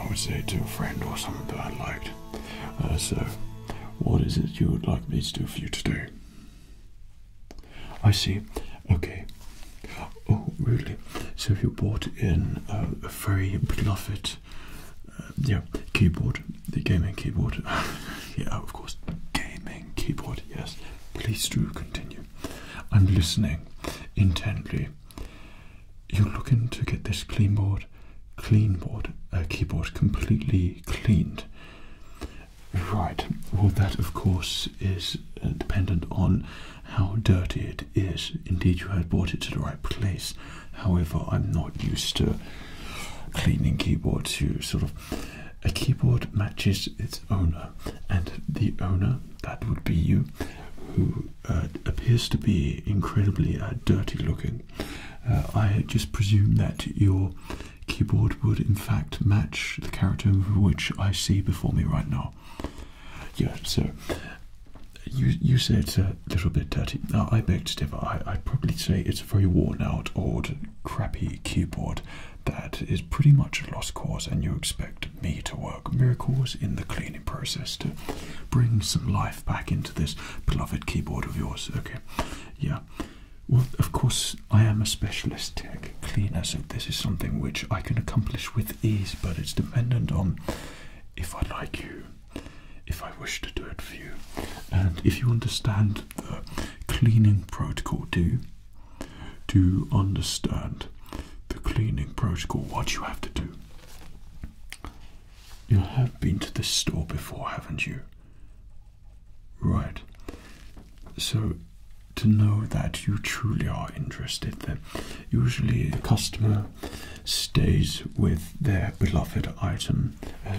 I would say to a friend or someone that I liked. So, what is it you would like me to do for you today? I see. Okay. Oh, really? So you bought in a very beloved, keyboard, the gaming keyboard. Yeah, of course, gaming keyboard. Yes. Please do continue. I'm listening intently. You're looking to get this keyboard, completely cleaned. Right. Well, that of course is dependent on how dirty it is. Indeed, you had bought it to the right place. However, I'm not used to cleaning keyboards. A keyboard matches its owner, and the owner, that would be you, who appears to be incredibly dirty looking. I just presume that your keyboard would in fact match the character which I see before me right now. Yeah, so you say it's a little bit dirty. Now, I beg to differ. I'd probably say it's a very worn out, old, crappy keyboard that is pretty much a lost cause, and you expect me to work miracles in the cleaning process to bring some life back into this beloved keyboard of yours. Okay, yeah. Well, of course, I am a specialist tech cleaner, so this is something which I can accomplish with ease, but it's dependent on if I like you, if I wish to do it for you, and if you understand the cleaning protocol. Do you understand the cleaning protocol, what you have to do? You have been to this store before, haven't you? Right. So, to know that you truly are interested, then usually the customer stays with their beloved item,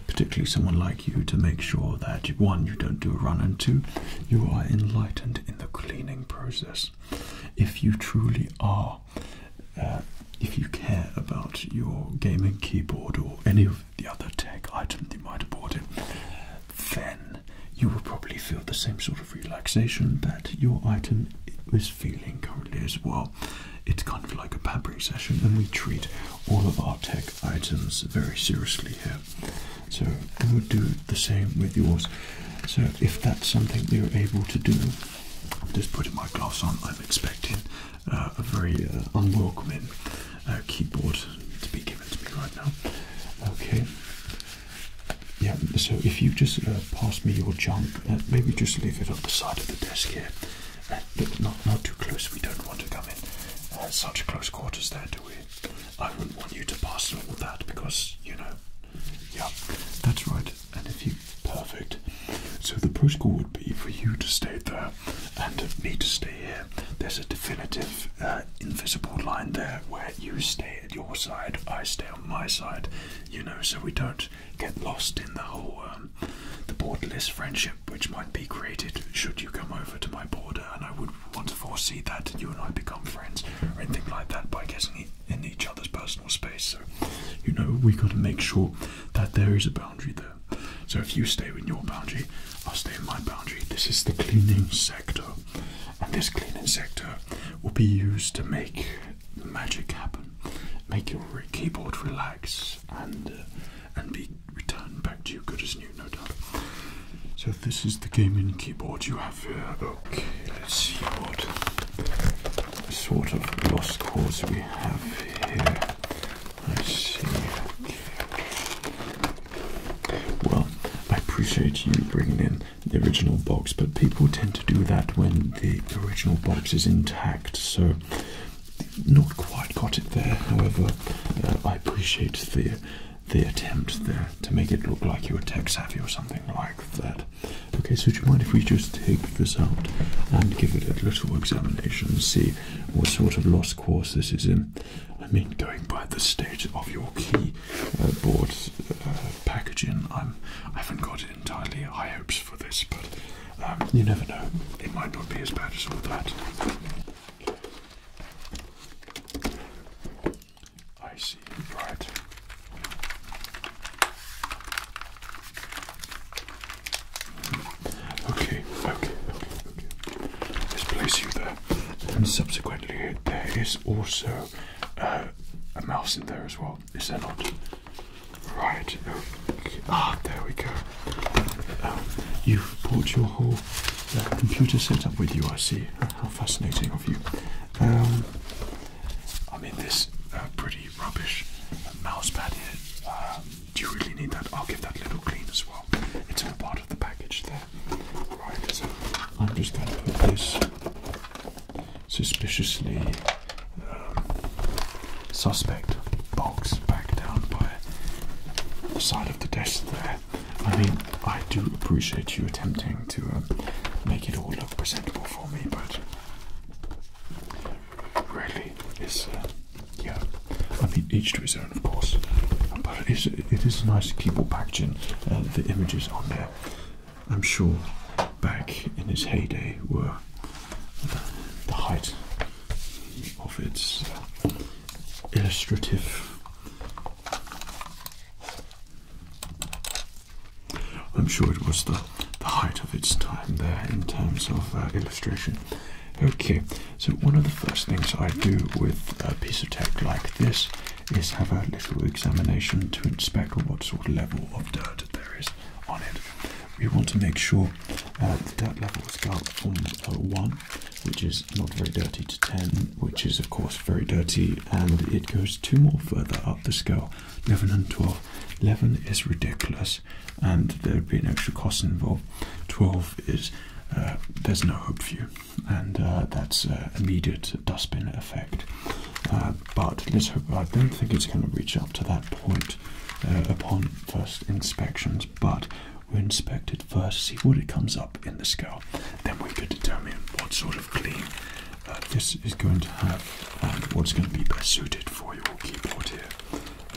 particularly someone like you, to make sure that one, you don't do a run, and two, you are enlightened in the cleaning process. If you truly are, if you care about your gaming keyboard or any of the other tech items you might have bought in, then you will probably feel the same sort of relaxation that your item is feeling currently as well. It's kind of like a pampering session, and we treat all of our tech items very seriously here. So we would do the same with yours. So if that's something that you're able to do, I'm just putting my gloves on. I'm expecting a very unwelcoming keyboard to be given to me right now. Okay. Yeah, so if you just pass me your junk, maybe just leave it on the side of the desk here. Look, not too close, we don't want to come in such close quarters there, do we? I wouldn't want you to pass all that because, you know, yeah, that's right. And if you, perfect. So the protocol would be for you to stay there and me to stay here. There's a definitive invisible line there where you stay at your side, I stay on my side, you know, so we don't get lost in the whole the borderless friendship which might be created should you come over to my border, and I would want to foresee that you and I become friends or anything like that by getting in each other's personal space. So, you know, we got to make sure that there is a boundary there. So if you stay in your boundary, I'll stay in my boundary. This is the cleaning sector. And this cleaning sector will be used to make magic happen. Make your keyboard relax and be returned back to you good as new, no doubt. So this is the gaming keyboard you have here. Okay, let's see what sort of lost cause we have here. Let's see. Well, I appreciate you bringing in the original box, but people tend to do that when the original box is intact, so not quite got it there. However, I appreciate the attempt there to make it look like you were tech savvy or something like that. Okay, so do you mind if we just take this out and give it a little examination and see what sort of lost cause this is in? I mean, going by the state of your keyboard packaging, I haven't got entirely high hopes for this, but you never know. It might not be as bad as all that. I see, right. Okay. Let's place you there. And subsequently, there is also a mouse in there as well, is there not? Right. edge. Ah, there we go. You've brought your whole computer setup with you, I see. How fascinating of you. I mean, this pretty rubbish mouse pad here. Do you really need that? I'll give that a little clean as well. It's all part of the package there. Right, so I'm just going to put this suspiciously suspect box back down by the side of the desk there. I mean, I do appreciate you attempting to make it all look presentable for me, but really, it's, yeah, I mean, each to his own, of course. But it is nice to keep all packaged in. The images on there, I'm sure, back in its heyday, were the height of its illustrative. I'm sure it was the height of its time there in terms of illustration. Okay, so one of the first things I do with a piece of tech like this is have a little examination to inspect what sort of level of dirt there is on it. We want to make sure the dirt level is going from 1, which is not very dirty, to 10, which is of course very dirty, and it goes 2 more further up the scale, 11 and 12. 11 is ridiculous, and there would be an extra cost involved. 12 is... there's no hope for you, and that's immediate dustbin effect. But let's hope. I don't think it's going to reach up to that point upon first inspections, but we'll inspect it first, see what it comes up in the scale. Then we could determine what sort of clean this is going to have and what's going to be best suited for your keyboard here.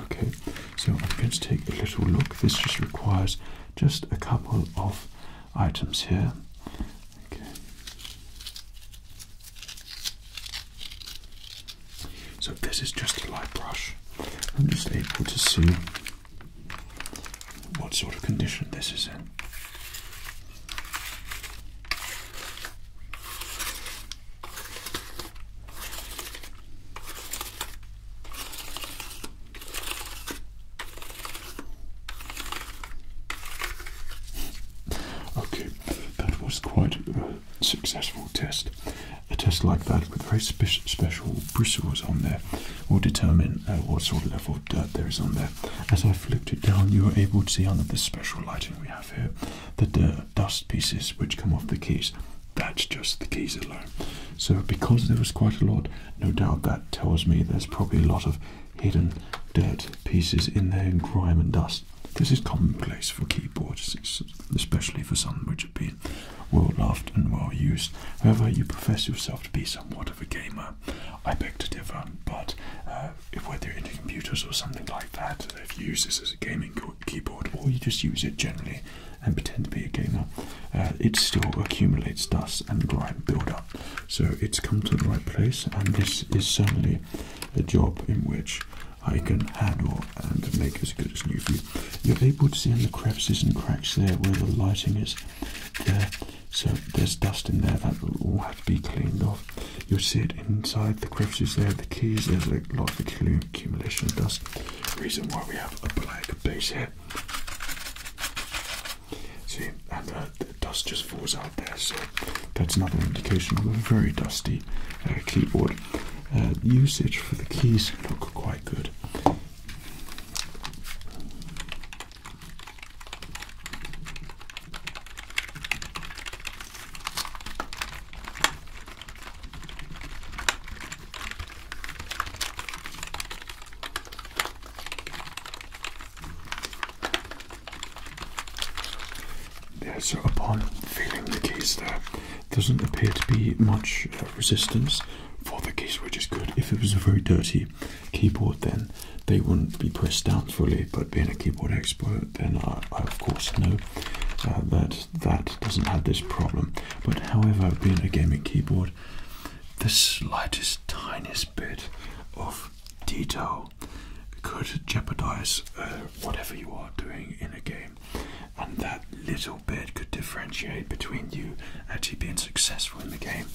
Okay, so I'm going to take a little look. This just requires just a couple of items here. Okay. So this is just a light brush. I'm just able to see what sort of condition this is in. Successful test. A test like that with very special bristles on there will determine what sort of level of dirt there is on there. As I flipped it down, you are able to see under this special lighting we have here that the dust pieces which come off the keys. That's just the keys alone. So because there was quite a lot, no doubt that tells me there's probably a lot of hidden dirt pieces in there, and grime and dust. This is commonplace for keyboards, especially for some which have been well loved and well used. However, you profess yourself to be somewhat of a gamer. I beg to differ, but if whether you're into computers or something like that, if you use this as a gaming keyboard, or you just use it generally and pretend to be a gamer, it still accumulates dust and grime build-up. So it's come to the right place, and this is certainly a job in which I can handle and make as good as new for you. You're able to see in the crevices and cracks there where the lighting is there. So there's dust in there that will all have to be cleaned off. You'll see it inside the crevices there, the keys, there's a lot of accumulation of dust. Reason why we have a black base here. See, and the dust just falls out there, so that's another indication of a very dusty keyboard. Usage for the keys look quite good. Yeah, so upon feeling the keys there, doesn't appear to be much resistance for the keys, which is good. If it was a very dirty keyboard, then they wouldn't be pressed down fully, but being a keyboard expert, then I of course know that doesn't have this problem. But however, being a gaming keyboard, the slightest, tiniest bit of detail could jeopardize whatever you are doing in a game. And that little bit could differentiate between you actually being successful in the game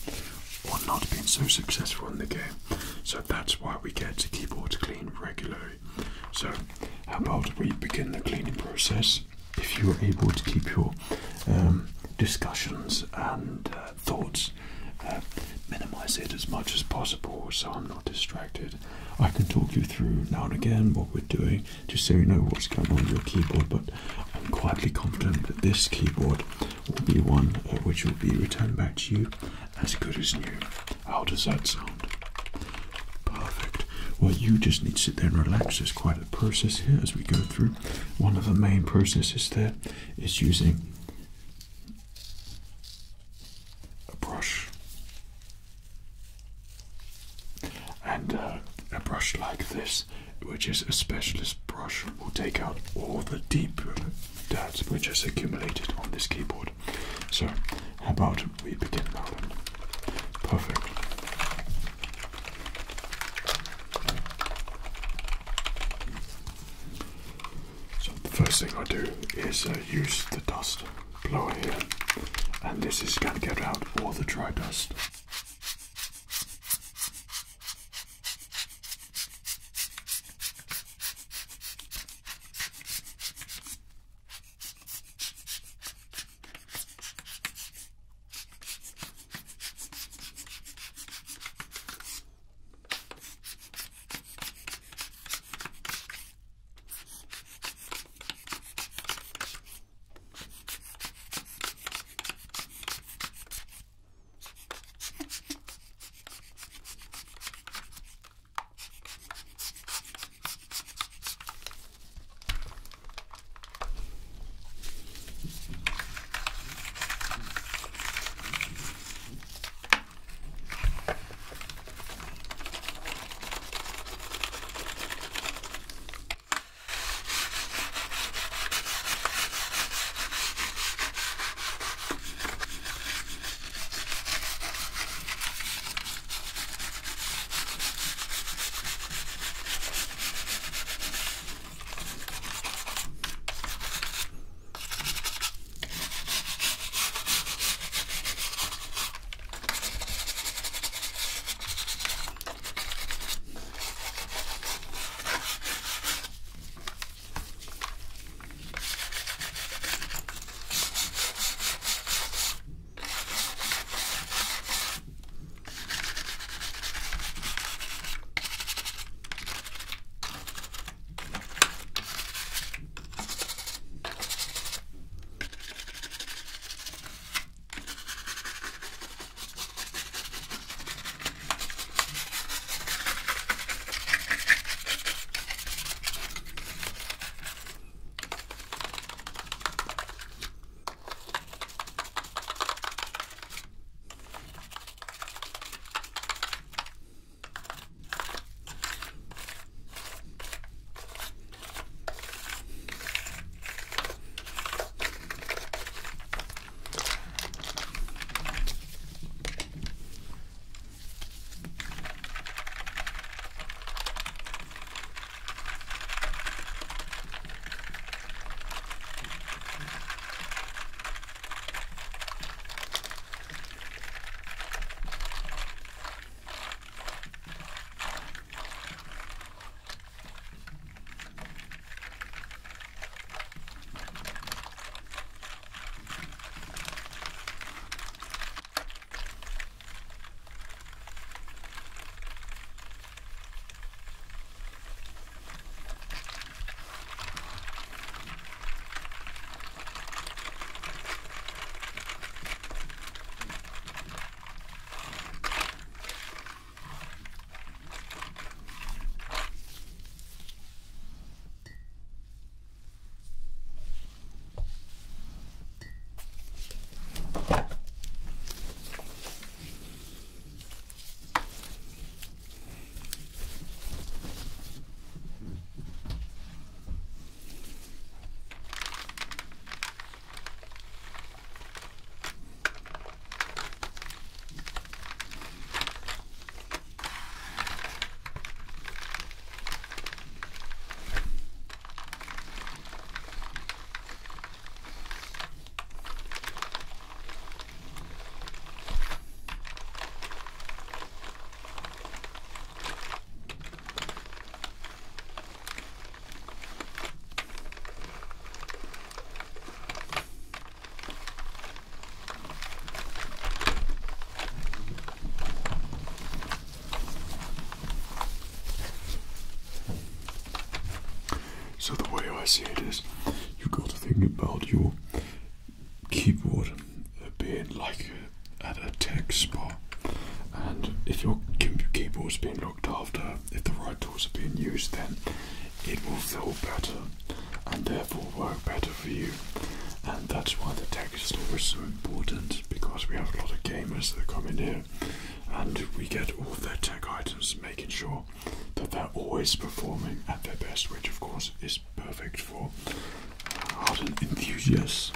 or not being so successful in the game. So that's why we get the keyboard clean regularly. So how about we begin the cleaning process? If you are able to keep your discussions and thoughts, minimize it as much as possible so I'm not distracted. I can talk you through now and again what we're doing, just so you know what's going on with your keyboard, but I'm quietly confident that this keyboard will be one which will be returned back to you as good as new. How does that sound? Perfect. Well, you just need to sit there and relax. There's quite a process here as we go through. One of the main processes there is using a brush. And a brush like this, which is a specialist brush, will take out all the deep dirt which has accumulated on this keyboard. So how about we begin now then? Perfect. So the first thing I do is use the dust blower here, and this is going to get out all the dry dust. associate is you got to think about your keyboard being like at a tech spa, and if your keyboard's being looked after, if the right tools are being used, then it will feel better and therefore work better for you. And that's why the tech store is so important, because we have a lot of gamers that come in here and we get all of their tech items, making sure that they're always performing at their best, which of course is perfect for hardened enthusiasts.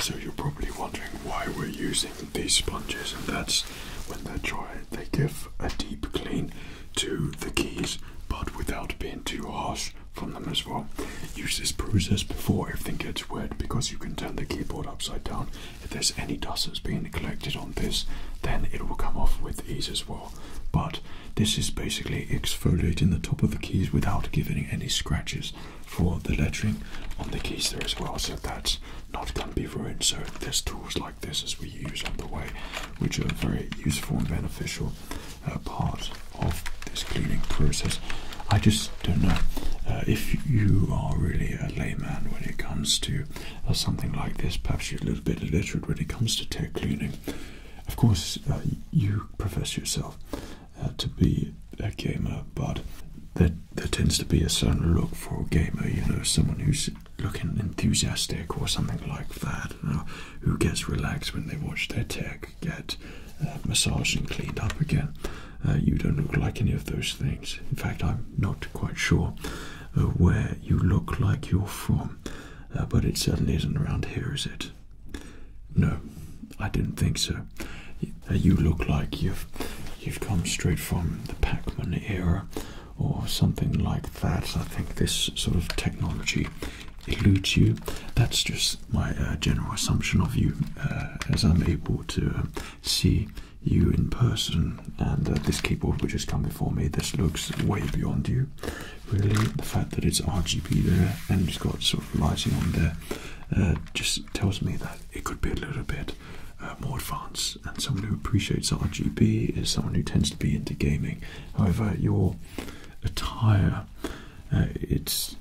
So you're probably wondering why we're using these sponges, and that's when they're dry, they give a deep clean to the keys, but without being too harsh from them as well. Use this process before everything gets wet, because you can turn the keyboard upside down. If there's any dust that's been collected on this, then it will come off with ease as well. But this is basically exfoliating the top of the keys without giving any scratches for the lettering on the keys there as well, so that's not going to be ruined. So there's tools like this as we use on the way, which are a very useful and beneficial part of this cleaning process. I just don't know if you are really a layman when it comes to something like this. Perhaps you're a little bit illiterate when it comes to tech cleaning. Of course, you profess yourself to be a gamer, but there tends to be a certain look for a gamer, you know, someone who's looking enthusiastic or something like that, you know, who gets relaxed when they watch their tech get massaged and cleaned up again. You don't look like any of those things. In fact, I'm not quite sure where you look like you're from, but it certainly isn't around here, is it? No, I didn't think so. You look like you've come straight from the Pac-Man era, or something like that. I think this sort of technology eludes you. That's just my general assumption of you, as I'm able to see you in person. And this keyboard which has come before me, this looks way beyond you, really. The fact that it's RGB there and it's got sort of lighting on there just tells me that it could be a little bit more advanced, and someone who appreciates RGB is someone who tends to be into gaming. However, your attire, it's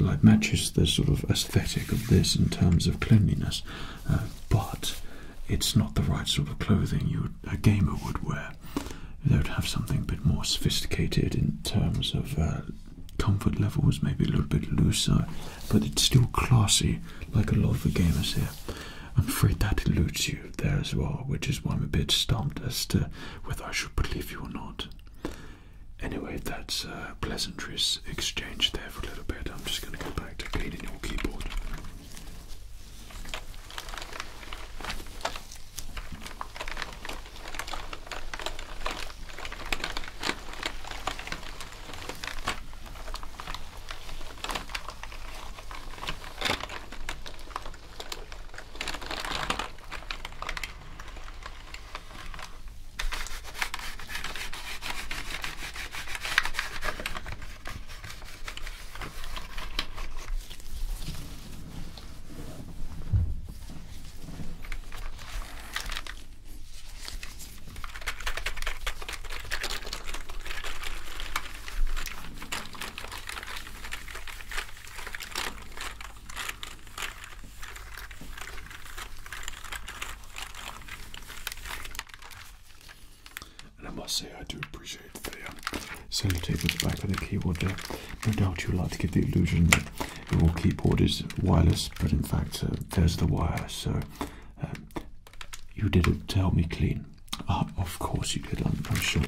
like matches the sort of aesthetic of this in terms of cleanliness, but it's not the right sort of clothing a gamer would wear. They would have something a bit more sophisticated in terms of comfort levels, maybe a little bit looser, but it's still classy, like a lot of the gamers here. I'm afraid that eludes you there as well, which is why I'm a bit stumped as to whether I should believe you or not. Anyway, that's pleasantries exchange there for a little bit. I'm just going to go back to cleaning your keyboard. I say I do appreciate the sellotape at the back of the keyboard there. No doubt you like to give the illusion that your keyboard is wireless, but in fact there's the wire, so you did it to help me clean. Oh, of course you did, I'm sure.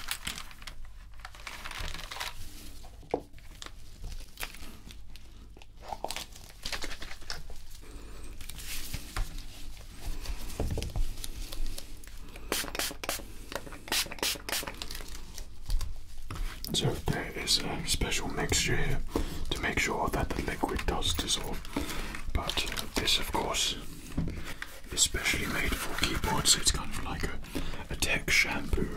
So there is a special mixture here to make sure that the liquid does dissolve, but this of course is specially made for keyboards. It's kind of like a tech shampoo.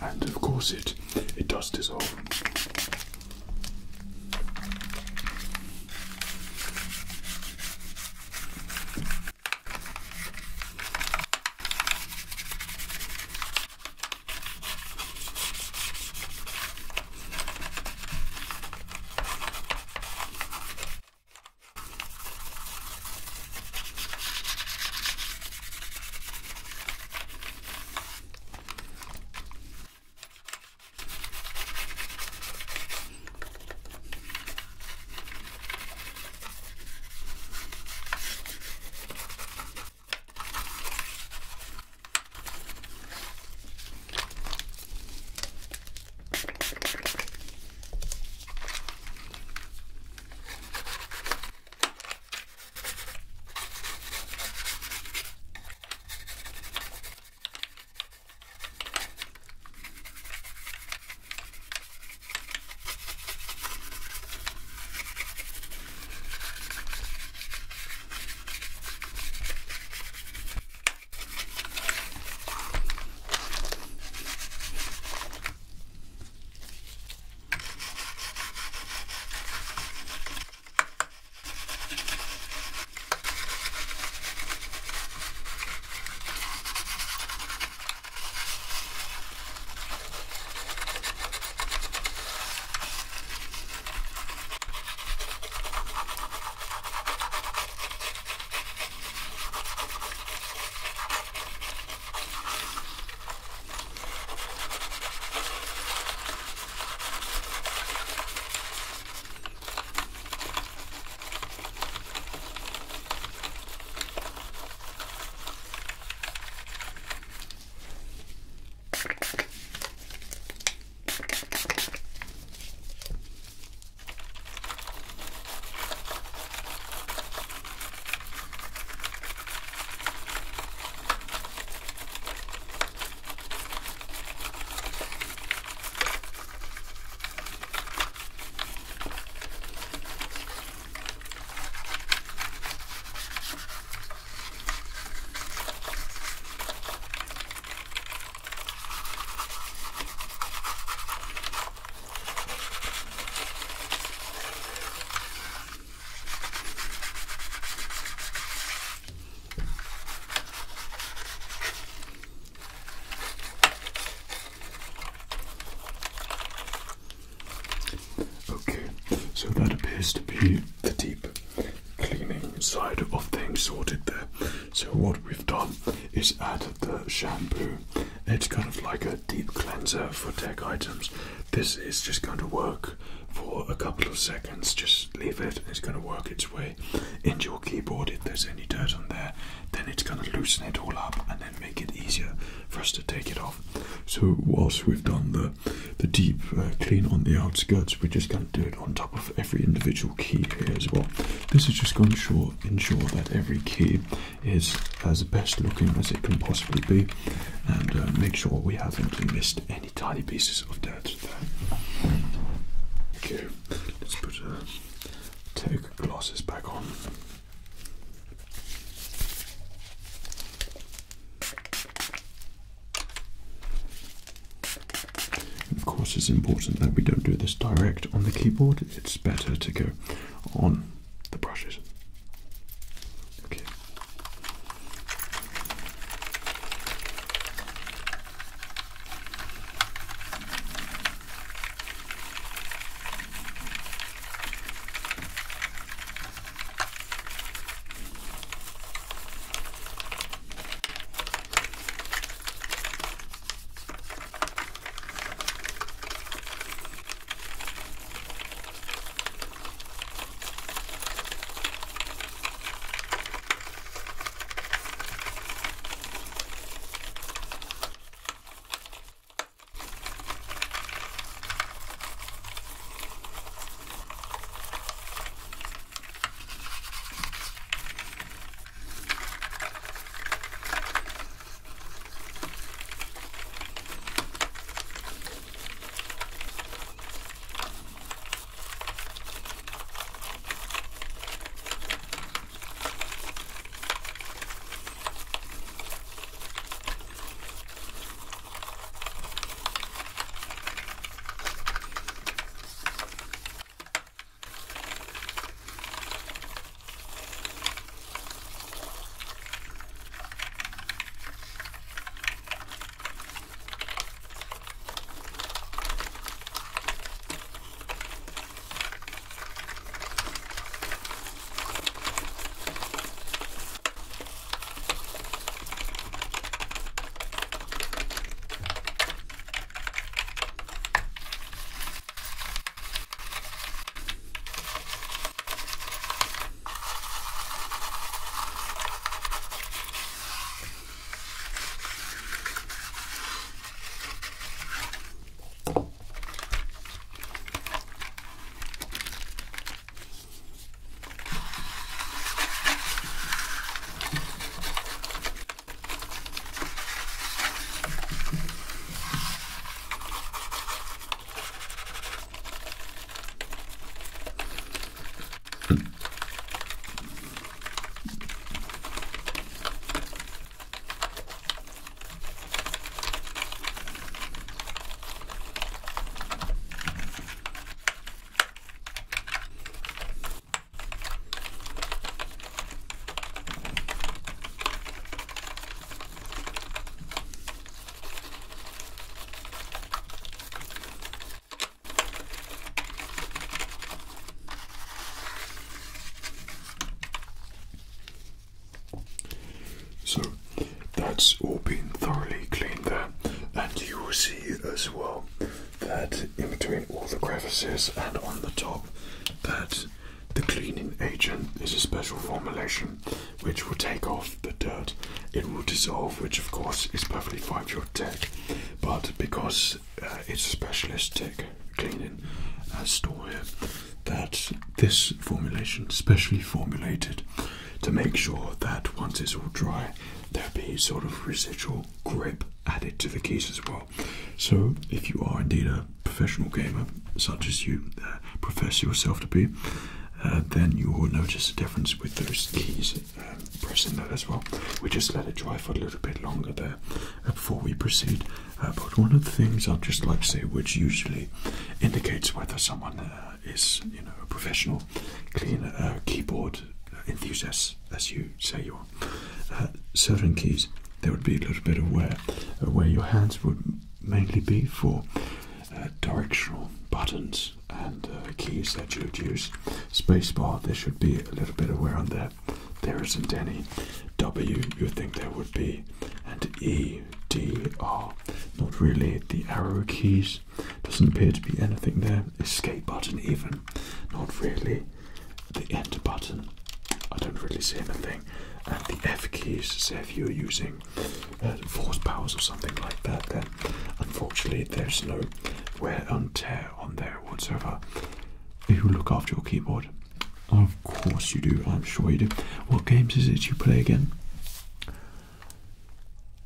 And of course it does dissolve. So that appears to be the deep cleaning side of things sorted there. So what we've done is added the shampoo. It's kind of like a deep cleanser for tech items. This is just going to work for a couple of seconds. Just leave it. It's going to work its way into your keyboard. If there's any dirt on there, then it's going to loosen it all up and then make it easier for us to take it off. So whilst we've done the deep clean on the outskirts, we're just going to do it on top of every individual key here as well. This is just going to ensure that every key is as best looking as it can possibly be, and make sure we haven't missed any tiny pieces of dirt there. Okay, let's put tech glasses back on. It's important that we don't do this direct on the keyboard. It's better to go on the brushes. that's all been thoroughly cleaned there, and you will see as well that in between all the crevices and on the top that the cleaning agent is a special formulation which will take off the dirt. It will dissolve, which of course is perfectly fine for your tech, but because it's a specialist tech cleaning store here, that this formulation specially formulated to make sure that once it's all dry there'll be sort of residual grip added to the keys as well. So if you are indeed a professional gamer, such as you profess yourself to be, then you will notice the difference with those keys pressing that as well. We just let it dry for a little bit longer there before we proceed. But one of the things I'd just like to say, which usually indicates whether someone is, you know, a professional cleaner, keyboard enthusiast, as you say you are, certain keys, there would be a little bit of where your hands would mainly be for directional buttons and keys that you would use. Spacebar, there should be a little bit of wear on there. There isn't any. W, you would think there would be, and E, D, R, not really. The arrow keys, doesn't appear to be anything there. Escape button even, not really. The enter button, I don't really see anything. And the F keys, say if you're using force powers or something like that, then unfortunately there's no wear and tear on there whatsoever. You look after your keyboard. Of course you do, I'm sure you do. What games is it you play again?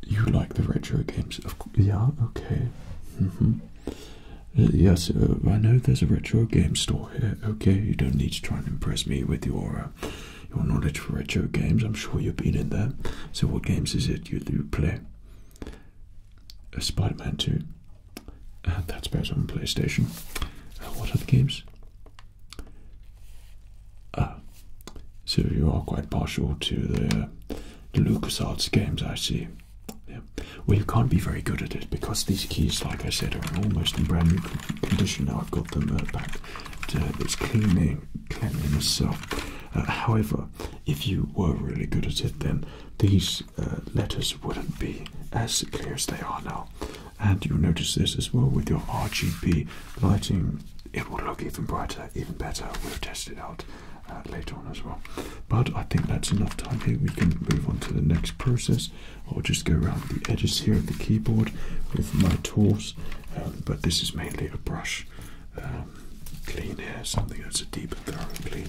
You like the retro games? Of course. Yeah, okay. Mm-hmm. Yes, I know there's a retro game store here. Okay, you don't need to try and impress me with your knowledge for retro games. I'm sure you've been in there. So what games is it you play? Spider-Man 2. And that's better on PlayStation. What other games? So you are quite partial to the LucasArts games, I see. Yeah. Well, you can't be very good at it because these keys, like I said, are almost in brand new condition. Now I've got them back to its cleanliness itself. However, if you were really good at it, then these letters wouldn't be as clear as they are now. And you'll notice this as well with your RGB lighting. It will look even brighter, even better. We'll test it out later on as well. But I think that's enough time here. We can move on to the next process. I'll just go around the edges here of the keyboard with my tools. But this is mainly a brush clean here, something that's a deep and thorough clean.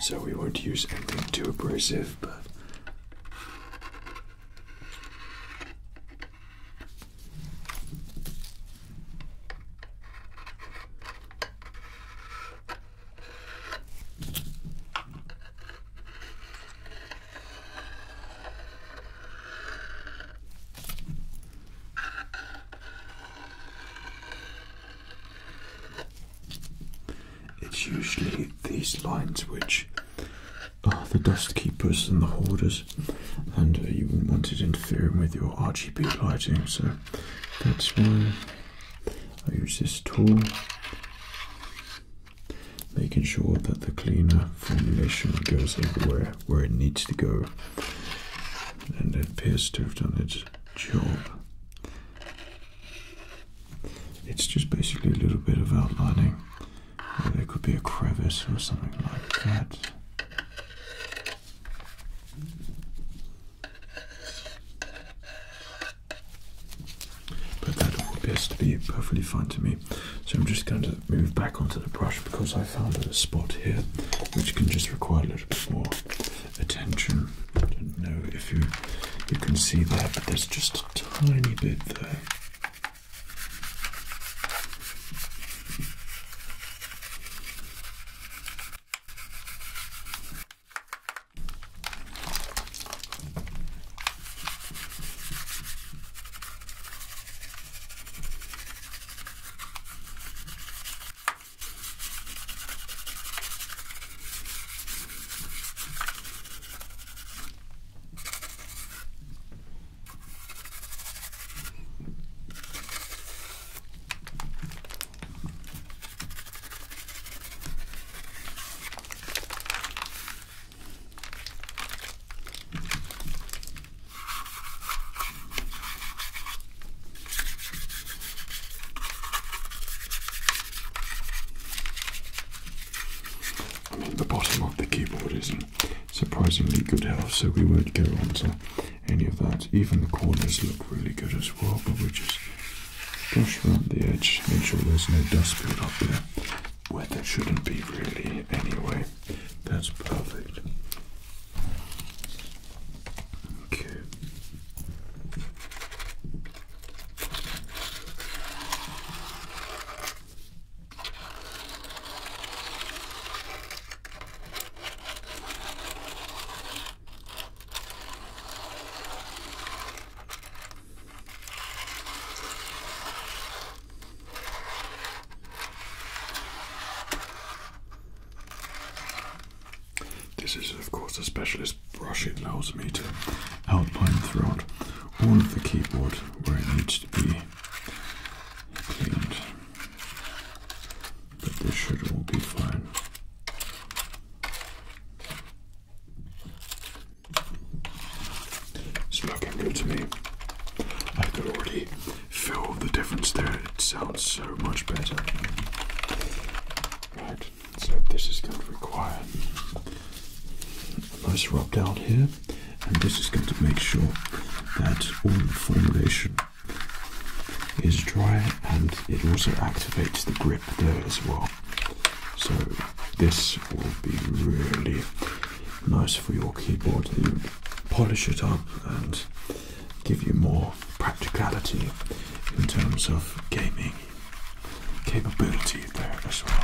So we won't use anything too abrasive, but it's usually these lines which are the dust keepers and the hoarders, and you wouldn't want it interfering with your RGB lighting, so that's why I use this tool, making sure that the cleaner formulation goes everywhere where it needs to go, and it appears to have done its job. It's just basically a little bit of outlining. There could be a crevice or something like that. But that all appears to be perfectly fine to me. So I'm just going to move back onto the brush because I found a spot here which can just require a little bit more attention. I don't know if you can see that, but there's just a tiny bit there. bottom of the keyboard is in surprisingly good health, so we won't go on to any of that. Even the corners look really good as well, but we just brush around the edge, make sure there's no dust build up there where there shouldn't be really anyway. That's perfect. Okay. This is, of course, a specialist brush. It allows me to outline throughout all of the keyboard where it needs to be cleaned. But this should all be fine. It's looking good to me. I could already feel the difference there. It sounds so much better. Right, so this is going to require nice rub down here, and this is going to make sure that all the formulation is dry, and it also activates the grip there as well. So this will be really nice for your keyboard. You polish it up and give you more practicality in terms of gaming capability there as well.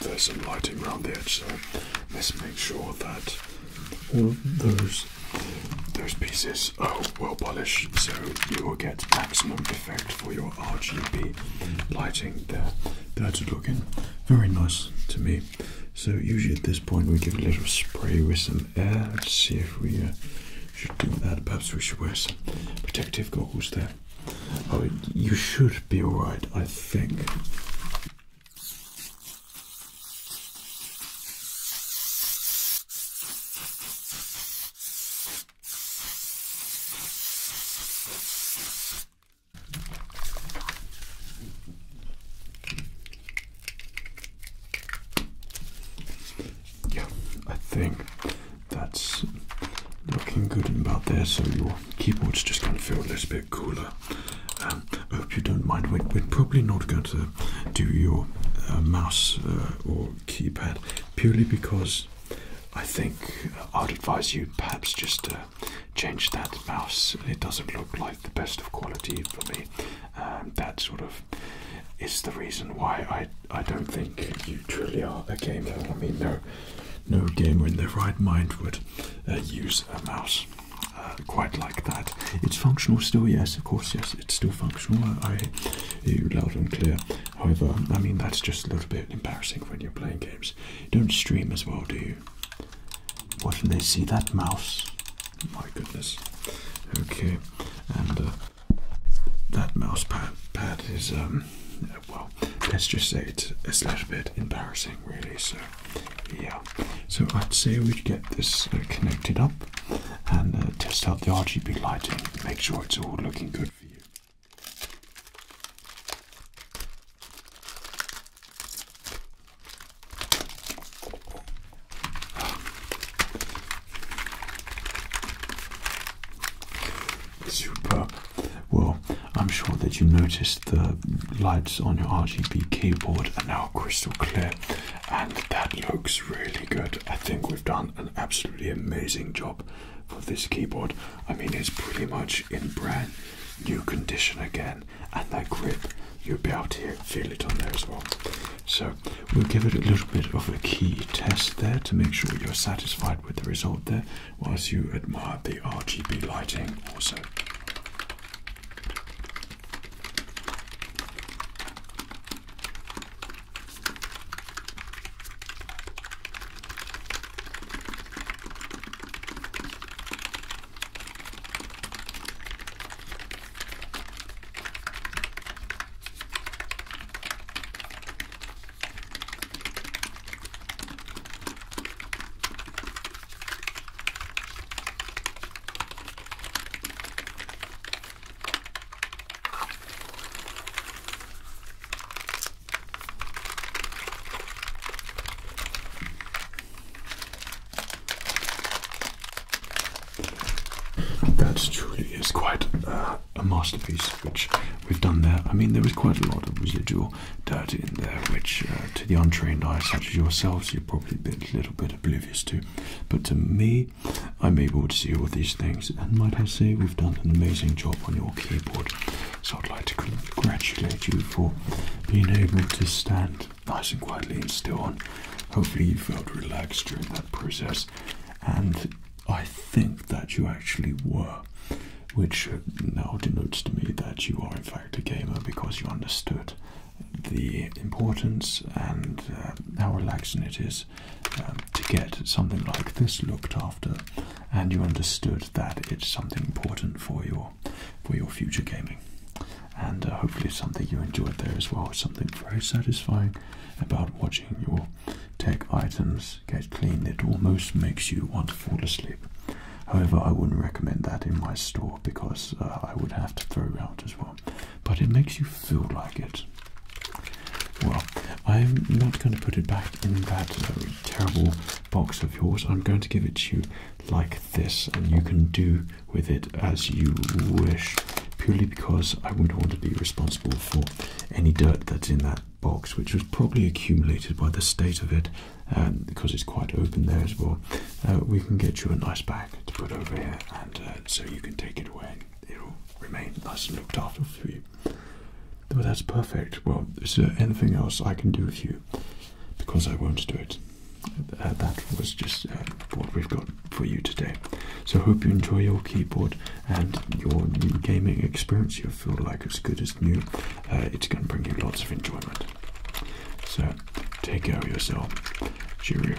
There's some lighting around the edge, so let's make sure that all those pieces are well polished, so you will get maximum effect for your RGB lighting there. That's looking very nice to me. So usually at this point we give a little spray with some air. Let's see if we should do that. Perhaps we should wear some protective goggles there. Oh, you should be alright, I think. That's looking good about there, so your keyboard's just going to feel a little bit cooler. I hope you don't mind. We're probably not going to do your mouse or keypad, purely because I think I'd advise you perhaps just change that mouse. It doesn't look like the best of quality for me. That sort of is the reason why I don't think you truly are a gamer. I mean, no gamer in their right mind would use a mouse quite like that. It's functional still, yes, of course, yes, it's still functional. I hear you loud and clear. However, I mean, that's just a little bit embarrassing when you're playing games. You don't stream as well, do you? What, can they see that mouse? My goodness. Okay, and that mouse pad is, well, let's just say it's a little bit embarrassing, really, so... yeah, so I'd say we'd get this connected up and test out the RGB lighting, make sure it's all looking good for you. I'm sure that you noticed the lights on your RGB keyboard are now crystal clear, and that looks really good. I think we've done an absolutely amazing job for this keyboard. I mean, it's pretty much in brand new condition again, and that grip, you'll be able to feel it on there as well. So we'll give it a little bit of a key test there to make sure you're satisfied with the result there, whilst you admire the RGB lighting also. A masterpiece which we've done there. I mean, there was quite a lot of residual dirt in there, which to the untrained eye such as yourselves, you're probably a little bit oblivious to, but to me, I'm able to see all these things, and might I say, we've done an amazing job on your keyboard. So I'd like to congratulate you for being able to stand nice and quietly and still on. Hopefully you felt relaxed during that process, and I think that you actually were, which now denotes to me that you are in fact a gamer, because you understood the importance and how relaxing it is to get something like this looked after, and you understood that it's something important for your future gaming, and hopefully something you enjoyed there as well, something very satisfying about watching your tech items get cleaned. It almost makes you want to fall asleep. However, I wouldn't recommend that in my store, because I would have to throw out as well. But it makes you feel like it. Well, I'm not going to put it back in that terrible box of yours. I'm going to give it to you like this, and you can do with it as you wish, purely because I wouldn't want to be responsible for any dirt that's in that box, which was probably accumulated by the state of it, because it's quite open there as well. We can get you a nice bag to put over here, and so you can take it away, and it'll remain nice and looked after for you. Well, that's perfect. Well, is there anything else I can do with you? Because I won't do it. That was just what we've got for you today. So hope you enjoy your keyboard and your new gaming experience. You'll feel like as good as new. It's going to bring you lots of enjoyment. So take care of yourself. Cheerio.